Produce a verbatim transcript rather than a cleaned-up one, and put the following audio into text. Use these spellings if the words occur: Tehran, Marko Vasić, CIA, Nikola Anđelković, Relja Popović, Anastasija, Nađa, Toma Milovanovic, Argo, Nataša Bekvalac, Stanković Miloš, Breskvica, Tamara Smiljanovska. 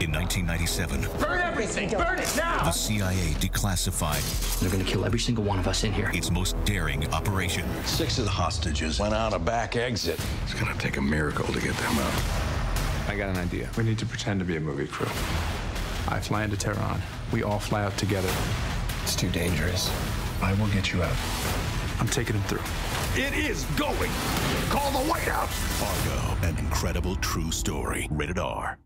In nineteen ninety-seven... Burn everything! Burn it now! The C I A declassified... They're gonna kill every single one of us in here. ...its most daring operation. Six of the hostages went out a back exit. It's gonna take a miracle to get them out. I got an idea. We need to pretend to be a movie crew. I fly into Tehran. We all fly out together. It's too dangerous. I will get you out. I'm taking him through. It is going. Call the White House. Argo, an incredible true story. Rated R.